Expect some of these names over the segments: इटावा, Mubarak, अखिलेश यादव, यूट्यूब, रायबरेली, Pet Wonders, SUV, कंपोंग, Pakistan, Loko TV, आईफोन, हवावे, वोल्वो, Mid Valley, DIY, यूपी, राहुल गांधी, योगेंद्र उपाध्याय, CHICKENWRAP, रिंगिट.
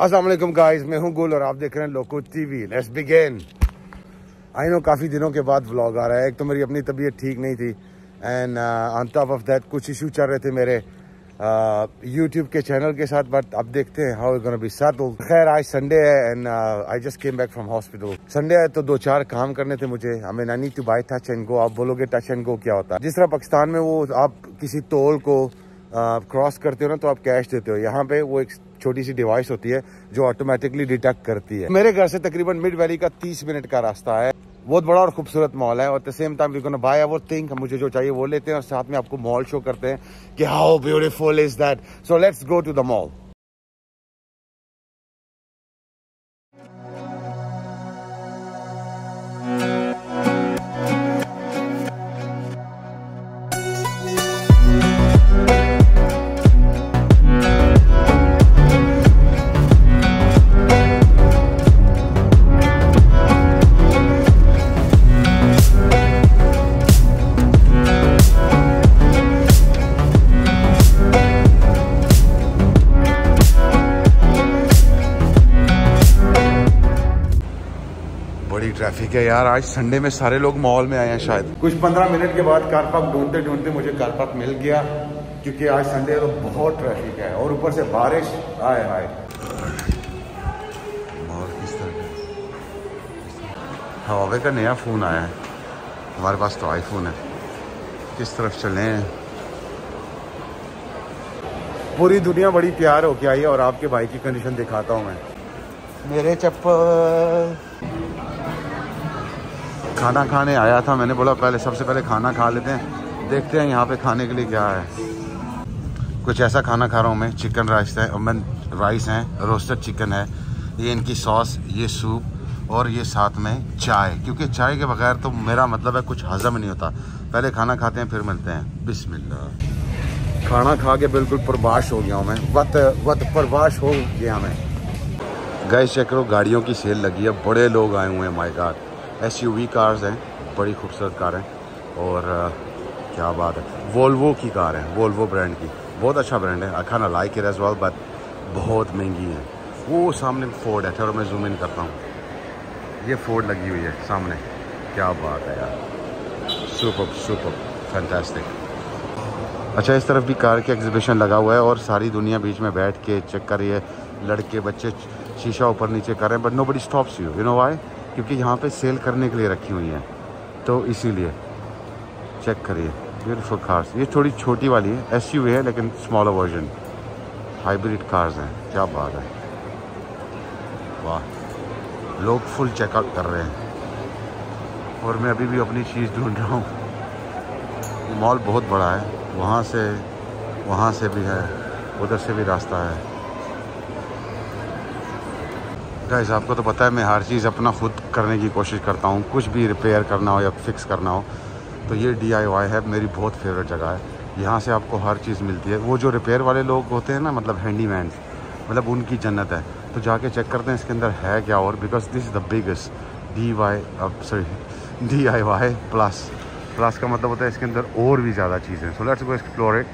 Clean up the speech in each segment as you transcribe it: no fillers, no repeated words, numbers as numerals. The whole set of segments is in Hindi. अस्सलाम वालेकुम गाइस, मैं हूं गुल और आप देख रहे हैं लोको TV. Let's begin. I know काफ़ी दिनों के बाद व्लॉग आ रहा है। एक तो मेरी अपनी तबीयत ठीक नहीं थी and on top of that कुछ इशू चल रहे थे मेरे यूट्यूब के चैनल के साथ, बट अब देखते हैं how is gonna be settled. खैर आज संडे है and I just came back from hospital. Sunday है तो दो चार काम करने थे मुझे। I mean I need to buy touch and go. आप बोलोगे टच एंड गो क्या होता है? जिस तरह पाकिस्तान में वो आप किसी तोल को क्रॉस करते हो ना तो आप कैश देते हो, यहाँ पे वो एक छोटी सी डिवाइस होती है जो ऑटोमेटिकली डिटेक्ट करती है। मेरे घर से तकरीबन मिड वैली का 30 मिनट का रास्ता है। बहुत बड़ा और खूबसूरत मॉल है और the same time we gonna buy our thing. मुझे जो चाहिए वो लेते हैं और साथ में आपको मॉल शो करते हैं कि how beautiful is that. So let's go to the mall. Traffic है यार, आज संडे में सारे लोग मॉल में आए हैं शायद। कुछ 15 मिनट के बाद कार पार्क ढूंढते ढूंढते मुझे कार पार्क मिल गया क्योंकि आज संडे है तो बहुत ट्रैफिक है और ऊपर से बारिश। हाय हाय मॉल किस तरह। हवावे का नया फ़ोन आया है, हमारे पास तो आईफोन है। किस तरफ चले? पूरी दुनिया बड़ी प्यार होके आई है। और आपके बाइक की कंडीशन दिखाता हूँ मैं। मेरे चप्पल। खाना खाने आया था, मैंने बोला पहले सबसे पहले खाना खा लेते हैं, देखते हैं यहाँ पे खाने के लिए क्या है। कुछ ऐसा खाना खा रहा हूँ मैं। चिकन राइस है, अमन राइस है, रोस्टेड चिकन है, ये इनकी सॉस, ये सूप और ये साथ में चाय, क्योंकि चाय के बगैर तो मेरा मतलब है कुछ हजम नहीं होता। पहले खाना खाते हैं फिर मिलते हैं। बिस्मिल्लाह। खाना खा के बिल्कुल परवाश हो गया हूँ मैं। वत परवाश हो गया मैं। गाइस चेक करो, गाड़ियों की सेल लगी है, बड़े लोग आए हुए हैं। माय गॉड, SUV कार्स हैं, बड़ी खूबसूरत कार हैं और क्या बात है। वोल्वो की कार है, वोल्वो ब्रांड की, बहुत अच्छा ब्रांड है। I kind of like it as well but बहुत महंगी है। वो सामने फोर्ड है और मैं जूम इन करता हूँ, ये फोर्ड लगी हुई है सामने। क्या बात है यार, सुपर सुपर फैंटास्टिक। अच्छा इस तरफ भी कार की एग्जीबिशन लगा हुआ है और सारी दुनिया बीच में बैठ के चेक कर रही है। लड़के बच्चे शीशा ऊपर नीचे कर रहे हैं but nobody stops you, you know why? क्योंकि यहाँ पे सेल करने के लिए रखी हुई है तो इसीलिए। चेक करिए ब्यूटीफुल कार्स। ये थोड़ी छोटी वाली है, SUV है लेकिन स्मॉलर वर्जन, हाइब्रिड कार्स हैं। क्या बात है, वाह, लोग फुल चेकआउट कर रहे हैं और मैं अभी भी अपनी चीज़ ढूंढ रहा हूँ। मॉल बहुत बड़ा है, वहाँ से भी है, उधर से भी रास्ता है। गाइस आपको तो पता है मैं हर चीज़ अपना खुद करने की कोशिश करता हूँ, कुछ भी रिपेयर करना हो या फिक्स करना हो तो ये DIY है, मेरी बहुत फेवरेट जगह है। यहाँ से आपको हर चीज़ मिलती है। वो जो रिपेयर वाले लोग होते हैं ना, मतलब हैंडीमैन, मतलब उनकी जन्नत है। तो जाके चेक करते हैं इसके अंदर है क्या। और because this is the biggest DIY plus का मतलब होता है इसके अंदर और भी ज़्यादा चीज़ें। So let's go explore it.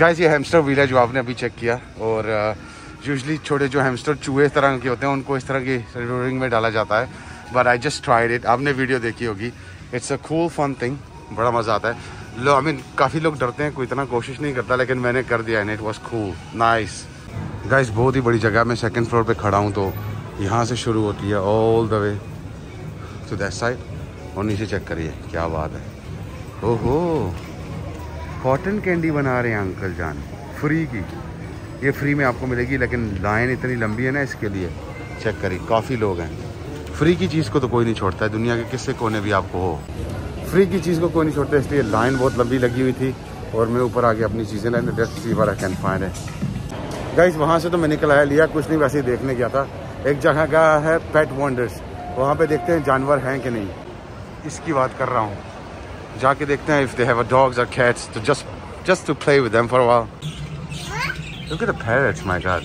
Guys ये हैमस्टर व्हील है जो आपने अभी चेक किया और यूजली छोटे जो हैमस्टर चूहे तरह के होते हैं उनको इस तरह की रिंग में डाला जाता है but I just tried it. आपने वीडियो देखी होगी, it's a cool fun thing, बड़ा मज़ा आता है। लो आई मीन काफ़ी लोग डरते हैं, कोई इतना कोशिश नहीं करता, लेकिन मैंने कर दिया and it was cool nice. Guys बहुत ही बड़ी जगह, मैं सेकेंड फ्लोर पर खड़ा हूँ तो यहाँ से शुरू होती है all the way to that side. और नीचे चेक करिए, क्या बात है। ओहो, कॉटन कैंडी बना रहे हैं अंकल जान, फ्री की। ये फ्री में आपको मिलेगी लेकिन लाइन इतनी लंबी है ना इसके लिए। चेक करिए काफ़ी लोग हैं। फ्री की चीज़ को तो कोई नहीं छोड़ता है, दुनिया के किसी कोने भी आपको हो, फ्री की चीज़ को कोई नहीं छोड़ता, इसलिए लाइन बहुत लंबी लगी हुई थी। और मैं ऊपर आके अपनी चीज़ें line best C bar can find है। गाइस वहाँ से तो मैं निकल आया, लिया कुछ नहीं, वैसे ही देखने गया था। एक जगह का है पेट वंडर्स, वहाँ पर देखते हैं जानवर हैं कि नहीं, इसकी बात कर रहा हूँ। जाके देखते हैं इफ़ दे हैव डॉग्स और कैट्स तो just to play with them for a while. Look at the parrots, my god.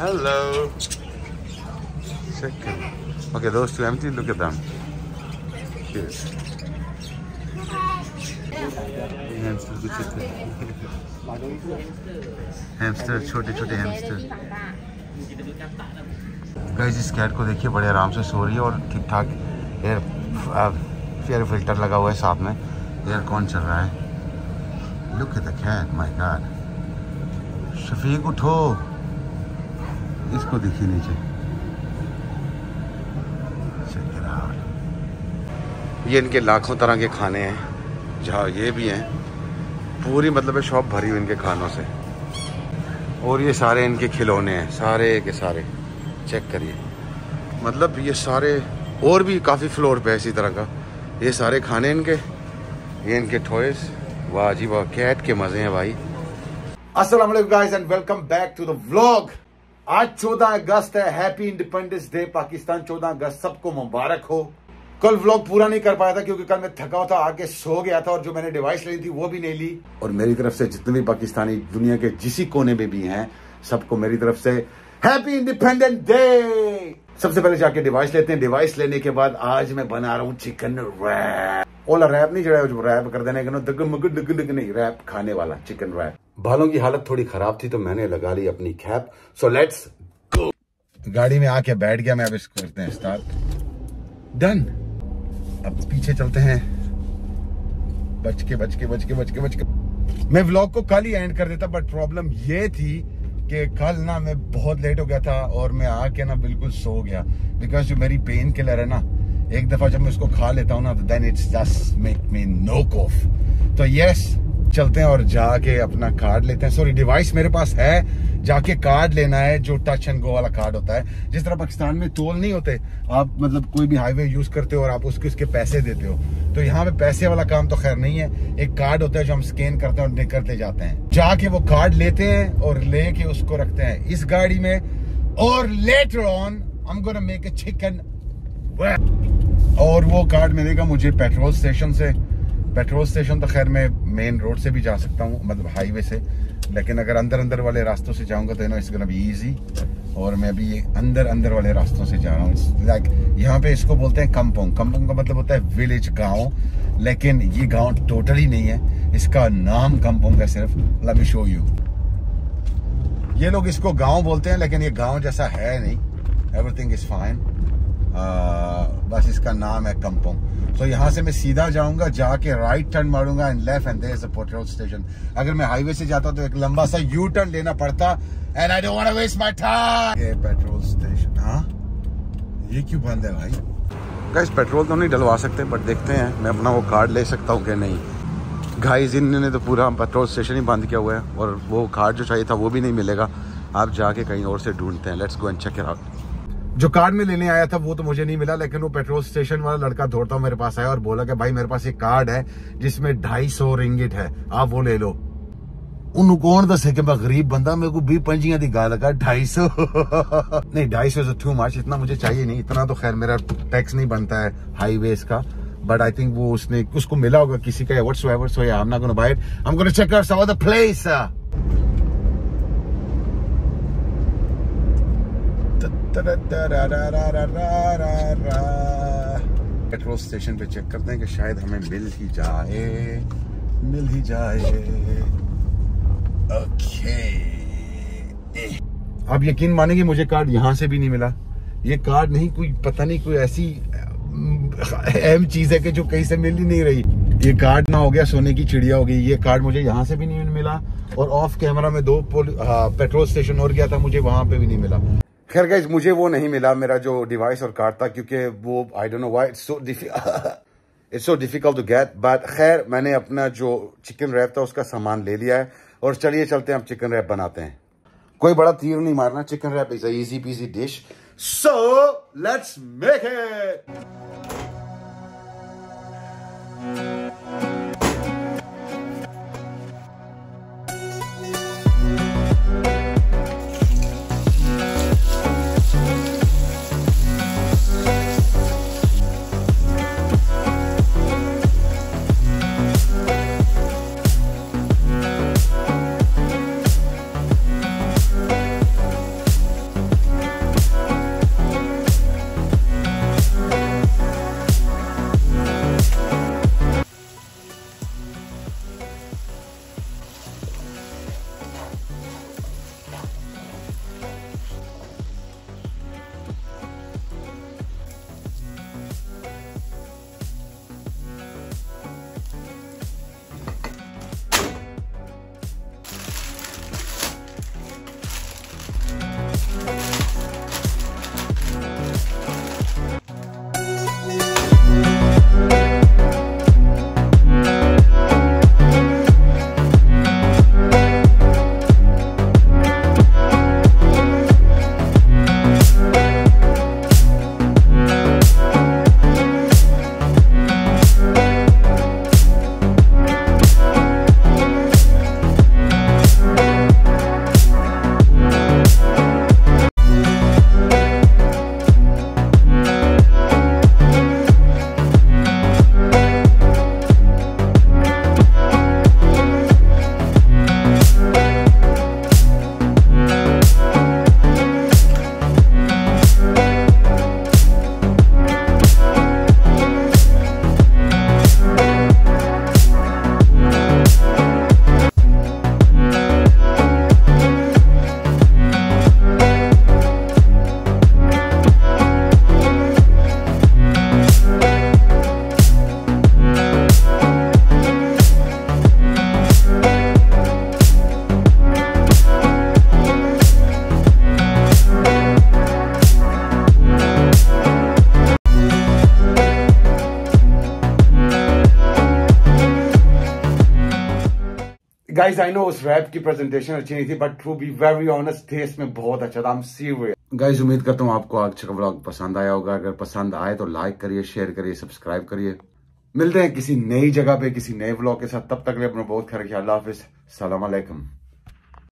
Hello. Chicken. Okay, those two empty. Look at them. Yes. Hamster, छोटे-छोटे hamster. Guys, इस cat को देखिए बड़े आराम से सो रही है और ठीक-ठाक एयर फिल्टर लगा हुआ है साथ में. एयर कौन चल रहा है? Look at the cat, my God. Shafiq उठो. इसको देखिए नीचे. ये इनके लाखों तरह के खाने हैं, जहाँ ये भी हैं, पूरी मतलब है शॉप भरी हुई इनके खानों से. और ये सारे इनके खिलौने हैं, सारे के सारे चेक करिए. मतलब ये सारे और भी काफ़ी फ्लोर पे इसी तरह का ये सारे खाने इनके, ये इनके टॉयज. वाह जी वाह, कैट के मज़े हैं भाई. अस्सलाम वालेकुम guys and welcome back to the vlog. आज 14 अगस्त है, हैप्पी इंडिपेंडेंस डे पाकिस्तान. 14 अगस्त सबको मुबारक हो. कल व्लॉग पूरा नहीं कर पाया था क्योंकि कल मैं थका हुआ था, आके सो गया था और जो मैंने डिवाइस ली थी वो भी नहीं ली. और मेरी तरफ से जितने भी पाकिस्तानी दुनिया के जिसी कोने में भी हैं, सबको मेरी तरफ से हैप्पी इंडिपेंडेंस डे. सबसे पहले जाके डिवाइस लेते हैं. डिवाइस लेने के बाद आज मैं बना रहा हूँ चिकन रैप. ओला रैप नहीं, जरा रैप कर देना दुग नहीं, रैप खाने वाला चिकन रैप. बालों की हालत थोड़ी खराब थी तो मैंने लगा ली अपनी कैप. सो लेट्स गो. गाड़ी में आके बैठ गया मैं. अब इसको करते हैं स्टार्ट. डन. अब पीछे चलते हैं बच के. मैं व्लॉग को कल ही एंड कर देता बट प्रॉब्लम ये थी कि कल ना मैं बहुत लेट हो गया था और मैं आके ना बिल्कुल सो गया. बिकॉज जो मेरी पेन किलर है ना, एक दफा जब मैं उसको खा लेता हूँ ना तो then it's just make me no cough. तो यस, चलते हैं और जाके अपना कार्ड लेते हैं. सॉरी, डिवाइस मेरे पास है, जाके कार्ड लेना है, जो टच एंड गो वाला कार्ड होता है. जिस तरह पाकिस्तान में टोल नहीं होते, आप मतलब कोई भी हाईवे यूज करते हो और आप उसके उसके पैसे देते हो, तो यहाँ पे पैसे वाला काम तो खैर नहीं है. एक कार्ड होता है जो हम स्कैन करते हैं और निकलते जाते हैं. जाके वो कार्ड लेते हैं और लेके उसको रखते हैं इस गाड़ी में. और later on I am gonna make a chicken wrap. और वो कार्ड मिलेगा मुझे पेट्रोल स्टेशन से. पेट्रोल स्टेशन तो खैर मैं मेन रोड से भी जा सकता हूँ, मतलब हाईवे से, लेकिन अगर अंदर अंदर वाले रास्तों से जाऊँगा तो you know it's gonna be easy. और मैं अभी ये अंदर अंदर वाले रास्तों से जा रहा हूँ. लाइक यहाँ पे इसको बोलते हैं कंपोंग. कंपोंग का मतलब होता है विलेज, गांव, लेकिन ये गांव टोटली नहीं है, इसका नाम कंपोंग है सिर्फ. Let me show you. ये लोग इसको गाँव बोलते हैं लेकिन ये गाँव जैसा है नहीं. एवरीथिंग इज फाइन, बस इसका नाम है कंपोंग. तो यहाँ से मैं सीधा जाऊंगा, जाके राइट टर्न मारूंगा and left and there is a petrol station. अगर मैं हाईवे से जाता तो एक लंबा सा यू टर्न लेना पड़ता and I don't want to waste my time. ये पेट्रोल स्टेशन, हाँ ये क्यों बंद है भाई? गाइस पेट्रोल तो नहीं डलवा सकते बट देखते हैं मैं अपना वो कार्ड ले सकता हूँ कि नहीं. गाइस इन्होंने तो पूरा पेट्रोल स्टेशन ही बंद किया हुआ है और वो कार्ड जो चाहिए था वो भी नहीं मिलेगा. आप जाके कहीं और से ढूंढते हैं. Let's go and check it out. जो कार्ड में लेने आया था वो तो मुझे नहीं मिला, लेकिन वो पेट्रोल स्टेशन वाला लड़का दौड़ता हुआ मेरे पास आया और बोला कि भाई मेरे पास एक कार्ड है जिसमें 250 रिंगिट है, आप वो ले लो. उन्होंने कौन दसे कि मैं गरीब बंदा, मेरे को 20-25 की गाल का 250 नहीं, 250 इज टू मच. इतना मुझे चाहिए नहीं, इतना तो खैर मेरा टैक्स नहीं बनता है हाईवेज का. बट आई थिंक वो उसने उसको मिला होगा किसी का. Whatsoever, so I am not gonna buy it, I am gonna check out some other place. Petrol station पे चेक करते हैं कि शायद हमें मिल ही जाए. ओके. आप यकीन मानेंगे मुझे कार्ड यहाँ से भी नहीं मिला. ये कार्ड नहीं, कोई पता नहीं, कोई ऐसी अहम चीज है कि जो कहीं से मिल ही नहीं रही. ये कार्ड ना हो गया सोने की चिड़िया हो गई. ये कार्ड मुझे यहाँ से भी नहीं मिला और ऑफ कैमरा में दो पेट्रोल स्टेशन और गया था, मुझे वहां पे भी नहीं मिला. खैर गाइस, मुझे वो नहीं मिला, मेरा जो डिवाइस और कार्ड था, क्योंकि वो I don't know why it's so difficult to get. But खैर मैंने अपना जो चिकन रैप था उसका सामान ले लिया है और चलिए चलते हैं अब चिकन रैप बनाते हैं. कोई बड़ा तीर नहीं मारना, chicken wrap is a easy peasy dish. So let's make it. Guys I know उस रैप की प्रेजेंटेशन अच्छी नहीं थी but to be very honest taste में बहुत अच्छा था। गाइज उम्मीद करता हूँ आपको आज का व्लॉग पसंद आया होगा। अगर पसंद आए तो लाइक करिए, शेयर करिए, सब्सक्राइब करिए। मिलते हैं किसी नई जगह पे किसी नए व्लॉग के साथ। तब तक अपना बहुत ख्याल रखिए। अल्लाह हाफिज, सलाम अलैकुम।